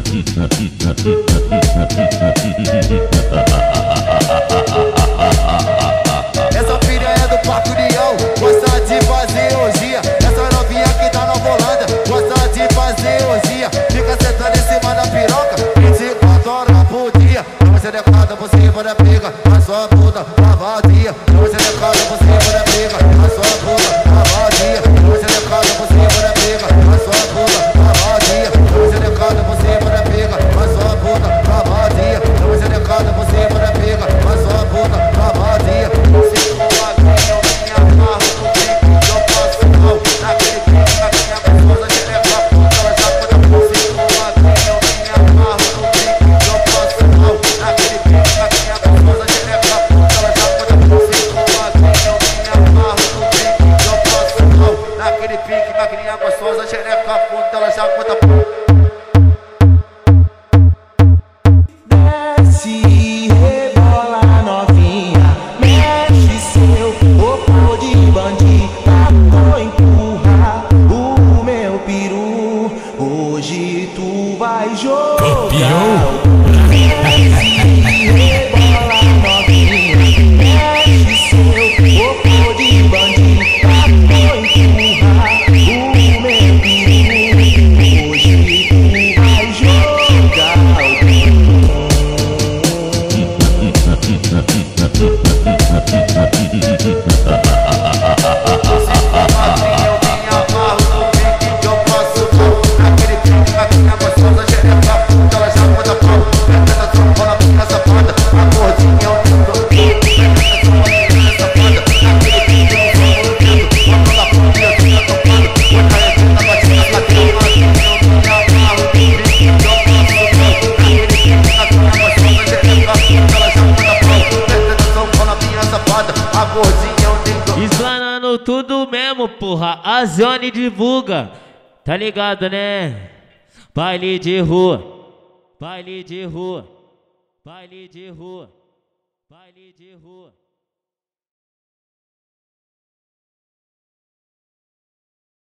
Essa filha é do Paco Leão, gosta de fazer orgia. Essa novinha que tá na volada, gosta de fazer orgia. Fica sentada em cima da piroca, 24 horas por dia. Não vai ser decada por cima da briga, a sua puta na vadia. Não vai ser decada por cima da briga, a sua puta na vadia. Não vai ser decada por cima da briga, a sua puta na vadia. Não vai ser decada por cima da briga, a sua puta na vadia. Não vai ser decada por cima da briga, a sua puta na vadia. Você com a minha, eu me amarro no tempo, eu passo mal naquele tempo, na minha pessoa de levar puta, ela já foi na puta. Você com a minha, eu me amarro no tempo, eu passo mal naquele tempo, na minha pessoa de levar puta, ela já foi na puta. Você com a minha, eu me amarro no tempo, eu passo mal naquele pique, na minha pessoa de levar puta, ela já foi na puta. Explanando tudo mesmo, porra. A Zione divulga, tá ligado, né? Baile de rua, baile de rua, baile de rua, baile de rua.